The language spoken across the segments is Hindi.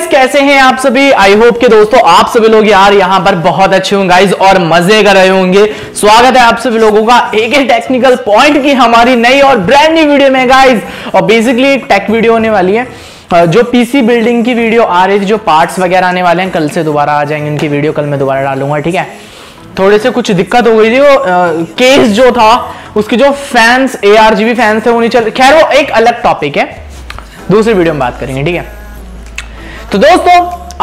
गाइज कैसे हैं आप सभी। आई होप के दोस्तों आप सभी लोग यार यहाँ पर बहुत अच्छे होंगे गाइज और मजे कर रहे होंगे। स्वागत है आप सभी लोगों का एक ही टेक्निकल पॉइंट की हमारी नई और ब्रांड न्यू वीडियो में गाइज। और बेसिकली टेक वीडियो होने वाली है, जो पीसी बिल्डिंग की वीडियो आ रही थी, जो पार्ट्स वगैरह आने वाले हैं कल से दोबारा आ जाएंगे, उनकी वीडियो कल मैं दोबारा डालूंगा। ठीक है, थोड़े से कुछ दिक्कत हो गई थी, वो केस जो था उसके जो फैंस ARGB फैंस थे वो नहीं चल, खैर वो एक अलग टॉपिक है, दूसरी वीडियो में बात करेंगे। ठीक है, तो दोस्तों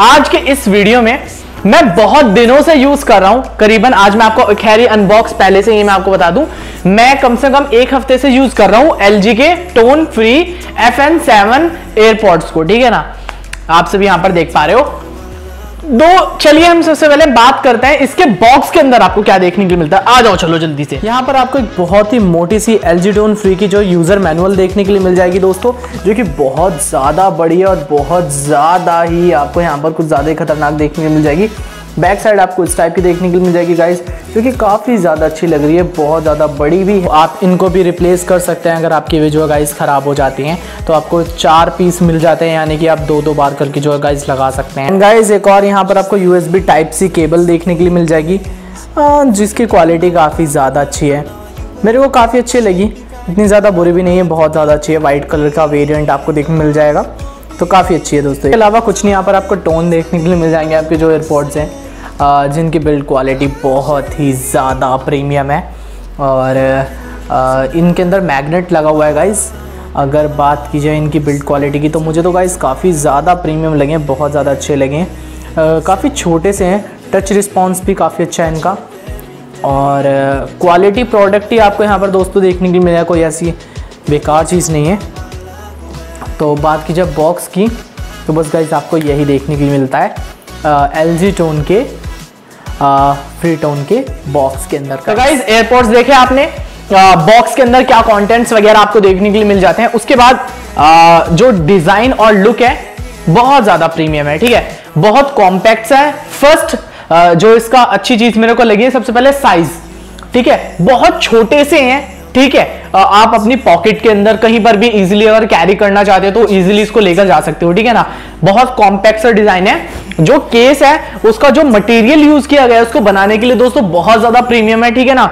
आज के इस वीडियो में मैं बहुत दिनों से यूज कर रहा हूं, करीबन आज मैं आपको खैर अनबॉक्स पहले से ही मैं आपको बता दूं, मैं कम से कम एक हफ्ते से यूज कर रहा हूं LG के टोन फ्री FN7 एयरपॉड्स को। ठीक है ना, आप सभी यहां पर देख पा रहे हो। दो चलिए हम सबसे पहले बात करते हैं इसके बॉक्स के अंदर आपको क्या देखने के लिए मिलता है। आ जाओ चलो जल्दी से। यहाँ पर आपको एक बहुत ही मोटी सी LG टोन फ्री की जो यूजर मैनुअल देखने के लिए मिल जाएगी दोस्तों, जो कि बहुत ज़्यादा बड़ी है और बहुत ज़्यादा ही आपको यहाँ पर कुछ ज़्यादा ही खतरनाक देखने के लिए मिल जाएगी। बैक साइड आपको इस टाइप की देखने के लिए मिल जाएगी गाइज, जो कि काफ़ी ज़्यादा अच्छी लग रही है, बहुत ज़्यादा बड़ी भी। आप इनको भी रिप्लेस कर सकते हैं, अगर आपकी वे जो है गाइज ख़राब हो जाती हैं तो आपको 4 पीस मिल जाते हैं, यानी कि आप 2-2 बार करके जो है गाइज लगा सकते हैं। गाइज एक और यहाँ पर आपको USB Type-C केबल देखने के लिए मिल जाएगी, जिसकी क्वालिटी काफ़ी ज़्यादा अच्छी है, मेरे को काफ़ी अच्छी लगी, इतनी ज़्यादा बुरी भी नहीं है, बहुत ज़्यादा अच्छी है। वाइट कलर का वेरियंट आपको देखने मिल जाएगा, तो काफ़ी अच्छी है दोस्तों। इसके अलावा कुछ नहीं, यहाँ पर आपको टोन देखने के लिए मिल जाएंगे आपके जो एयरपॉड्स हैं, जिनकी बिल्ड क्वालिटी बहुत ही ज़्यादा प्रीमियम है और इनके अंदर मैग्नेट लगा हुआ है गाइस। अगर बात की जाए इनकी बिल्ड क्वालिटी की, तो मुझे तो गाइस काफ़ी ज़्यादा प्रीमियम लगे, बहुत ज़्यादा अच्छे लगे, काफ़ी छोटे से हैं, टच रिस्पॉन्स भी काफ़ी अच्छा है इनका, और क्वालिटी प्रोडक्ट ही आपको यहाँ पर दोस्तों देखने के लिए मिलेगा, कोई ऐसी बेकार चीज़ नहीं है। तो बात की जाए बॉक्स की, तो बस गाइस आपको यही देखने के लिए मिलता है LG टोन के फ्री टोन के बॉक्स के अंदर। तो गाइस एयरपॉड्स देखे आपने, बॉक्स के अंदर क्या कंटेंट्स वगैरह आपको देखने के लिए मिल जाते हैं। उसके बाद जो डिज़ाइन और लुक है बहुत ज़्यादा प्रीमियम है। ठीक है, बहुत कॉम्पैक्ट है। फर्स्ट जो इसका अच्छी चीज़ मेरे को लगी है सबसे पहले साइज। ठीक है, बहुत छोटे से हैं। ठीक है, आप अपनी पॉकेट के अंदर कहीं पर भी इजीली अगर कैरी करना चाहते हो तो इजीली इसको लेकर जा सकते हो। ठीक है ना, बहुत कॉम्पैक्ट सा डिजाइन है। जो केस है उसका जो मटेरियल यूज किया गया है उसको बनाने के लिए दोस्तों बहुत ज्यादा प्रीमियम है। ठीक है ना,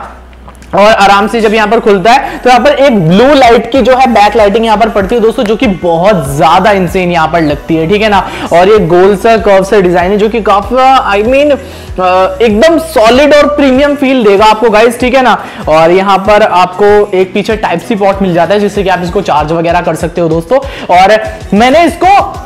और आराम से जब यहाँ पर खुलता है तो यहाँ पर एक ब्लू लाइट की जो है बैक लाइटिंग यहाँ पर पड़ती है दोस्तों, जो कि बहुत ज्यादा इंसेन यहाँ पर लगती है। ठीक है ना, और ये गोल सा कर्व सा डिजाइन है जो कि काफी एकदम सॉलिड और प्रीमियम फील देगा आपको गाइस। ठीक है ना, और यहाँ पर आपको एक पीछे Type-C पोर्ट मिल जाता है, जिससे कि आप इसको चार्ज वगैरह कर सकते हो दोस्तों। और मैंने इसको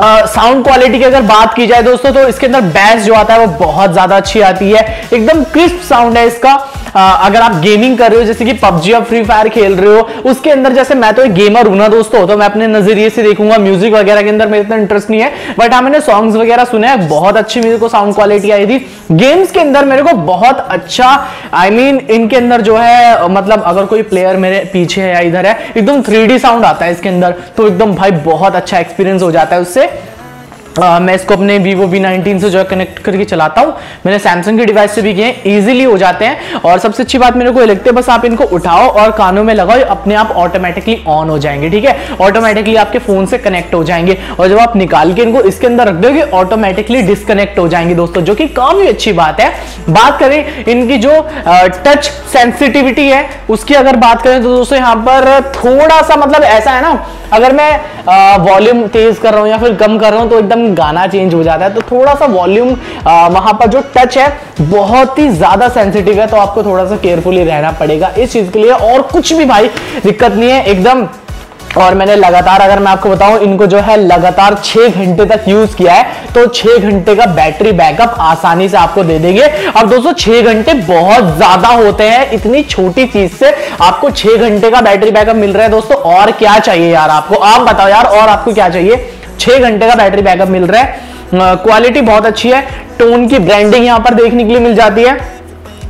साउंड क्वालिटी की अगर बात की जाए दोस्तों, तो इसके अंदर बैस जो आता है वो बहुत ज्यादा अच्छी आती है, एकदम क्रिस्प साउंड है इसका। अगर आप गेमिंग कर रहे हो, जैसे कि PUBG और Free Fire खेल रहे हो, उसके अंदर, जैसे मैं तो एक गेमर हूं ना दोस्तों, तो मैं अपने नजरिए से देखूंगा, म्यूजिक वगैरह के अंदर मेरे इतना इंटरेस्ट नहीं है, बट हाँ मैंने सॉन्ग्स वगैरह सुने हैं, बहुत अच्छी मेरे को साउंड क्वालिटी आई थी। गेम्स के अंदर मेरे को बहुत अच्छा इनके अंदर जो है, मतलब अगर कोई प्लेयर मेरे पीछे है या इधर है, एकदम 3D साउंड आता है इसके अंदर, तो एकदम भाई बहुत अच्छा एक्सपीरियंस हो जाता है उससे। मैं इसको अपने Vivo V19 से जो है कनेक्ट करके चलाता हूँ, मैंने सैमसंग के डिवाइस से भी किए, ईजिली हो जाते हैं। और सबसे अच्छी बात मेरे को ये लगती है, बस आप इनको उठाओ और कानों में लगाओ, अपने आप ऑटोमेटिकली ऑन हो जाएंगे। ठीक है, ऑटोमेटिकली आपके फोन से कनेक्ट हो जाएंगे, और जब आप निकाल के इनको इसके अंदर रख दोगे ऑटोमेटिकली डिस्कनेक्ट हो जाएंगे दोस्तों, जो कि काफी अच्छी बात है। बात करें इनकी जो टच सेंसिटिविटी है उसकी अगर बात करें तो दोस्तों यहाँ पर थोड़ा सा, मतलब ऐसा है ना, अगर मैं वॉल्यूम तेज कर रहा हूँ या फिर कम कर रहा हूँ तो एकदम गाना चेंज हो जाता है, तो थोड़ा सा वॉल्यूम वहां पर जो टच है बहुत ही ज्यादा सेंसिटिव है, तो आपको थोड़ा सा केयरफुली रहना पड़ेगा इस चीज के लिए। और कुछ भी भाई दिक्कत नहीं है एकदम। और मैंने लगातार, अगर मैं आपको बताऊं, इनको जो है लगातार 6 घंटे तक यूज किया है, तो 6 घंटे का बैटरी बैकअप आसानी से आपको दे देंगे। अब दोस्तों 6 घंटे बहुत ज्यादा होते हैं, इतनी छोटी चीज से आपको 6 घंटे का बैटरी बैकअप मिल रहा है दोस्तों, और क्या चाहिए यार आपको, आप बताओ यार और आपको क्या चाहिए। 6 घंटे का बैटरी बैकअप मिल रहा है, क्वालिटी बहुत अच्छी है, टोन की ब्रांडिंग यहाँ पर देखने के लिए मिल जाती है,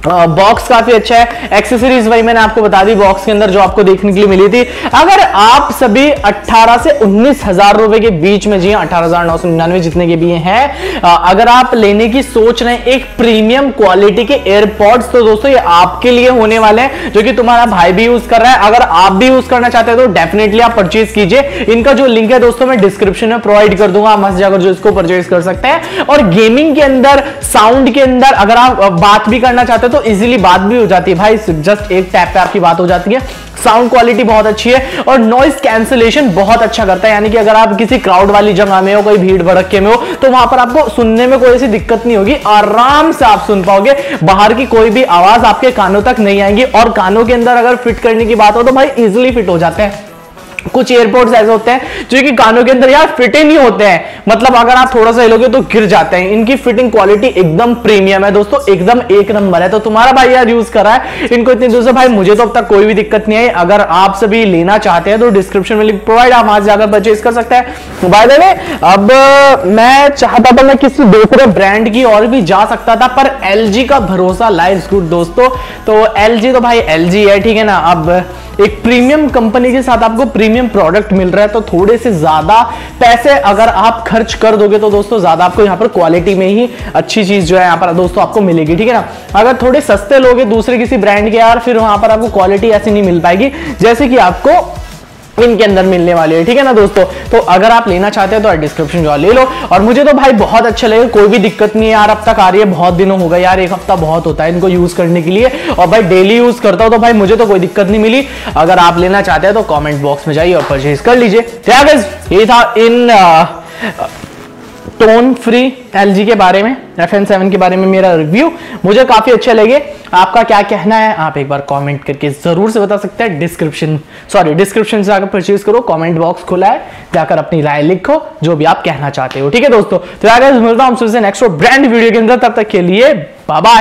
बॉक्स काफी अच्छा है। एक्सेसरीज वही मैंने आपको बता दी बॉक्स के अंदर जो आपको देखने के लिए मिली थी। अगर आप सभी 18 से 19,000 रुपए के बीच में, जी 18,999 जितने के भी हैं, अगर आप लेने की सोच रहे हैं एक प्रीमियम क्वालिटी के एयरपॉड्स, तो दोस्तों ये आपके लिए होने वाले हैं, जो कि तुम्हारा भाई भी यूज कर रहा है। अगर आप भी यूज करना चाहते हैं तो डेफिनेटली आप परचेज कीजिए। इनका जो लिंक है दोस्तों मैं डिस्क्रिप्शन में प्रोवाइड कर दूंगा, आप मस्त जाकर जो इसको परचेज कर सकते हैं। और गेमिंग के अंदर, साउंड के अंदर अगर आप बात भी करना चाहते हो तो इजीली बात भी हो जाती है भाई, जस्ट एक टैप पे आपकी बात हो जाती है। साउंड क्वालिटी बहुत अच्छी है और नॉइस कैंसिलेशन बहुत अच्छा करता है, यानी कि अगर आप किसी क्राउड वाली जगह में हो, कोई भीड़ भड़के में हो, तो वहां पर आपको सुनने में कोई ऐसी दिक्कत नहीं होगी, आराम से आप सुन पाओगे, बाहर की कोई भी आवाज आपके कानों तक नहीं आएगी। और कानों के अंदर अगर फिट करने की बात हो तो भाई इजिली फिट हो जाते हैं। कुछ एयरपोर्ट्स ऐसे होते हैं जो कि कानों के अंदर यार फिटे नहीं होते हैं, मतलब अगर आप थोड़ा सा हिलोगे तो गिर जाते हैं। इनकी फिटिंग क्वालिटी एकदम प्रीमियम है दोस्तों, एकदम एक नंबर है। तो तुम्हारा भाई यार यूज कर रहा है इनको इतनी दूर से, भाई मुझे तो अब तक कोई भी दिक्कत नहीं आई। अगर आप सभी लेना चाहते हैं तो डिस्क्रिप्शन में लिंक प्रोवाइड, आप वहां जाकर परचेज कर सकते हैं। बाय द वे, अब मैं चाहता था मैं किसी दूसरे ब्रांड की और भी जा सकता था, पर LG का भरोसा लाइफ गुड दोस्तों। तो LG तो भाई LG है, ठीक है ना। अब एक प्रीमियम कंपनी के साथ आपको प्रीमियम प्रोडक्ट मिल रहा है, तो थोड़े से ज्यादा पैसे अगर आप खर्च कर दोगे तो दोस्तों ज्यादा आपको यहाँ पर क्वालिटी में ही अच्छी चीज जो है यहाँ पर दोस्तों आपको मिलेगी, ठीक है ना। अगर थोड़े सस्ते लोगे दूसरे किसी ब्रांड के यार, फिर वहां पर आपको क्वालिटी ऐसी नहीं मिल पाएगी जैसे कि आपको इनके अंदर मिलने वाली है, ठीक है ना दोस्तों। तो अगर आप लेना चाहते हैं तो आप डिस्क्रिप्शन जो ले लो। और मुझे तो भाई बहुत अच्छा लगे, कोई भी दिक्कत नहीं है यार, अब तक आ रही है, बहुत दिनों हो गए यार, एक हफ्ता बहुत होता है इनको यूज करने के लिए, और भाई डेली यूज करता हूं तो भाई मुझे तो कोई दिक्कत नहीं मिली। अगर आप लेना चाहते हैं तो कॉमेंट बॉक्स में जाइए और परचेज कर लीजिए। क्या गाइस, ये था इन टोन फ्री LG के बारे में, FN7 के बारे में मेरा रिव्यू। मुझे काफी अच्छे लगे, आपका क्या कहना है आप एक बार कमेंट करके जरूर से बता सकते हैं। डिस्क्रिप्शन से जाकर परचेज करो, कमेंट बॉक्स खुला है, जाकर अपनी राय लिखो जो भी आप कहना चाहते हो, ठीक है दोस्तों। तो यार मिलता हूं आपसे नेक्स्ट ब्रांड वीडियो के अंदर, तब तक के लिए बाय बाय।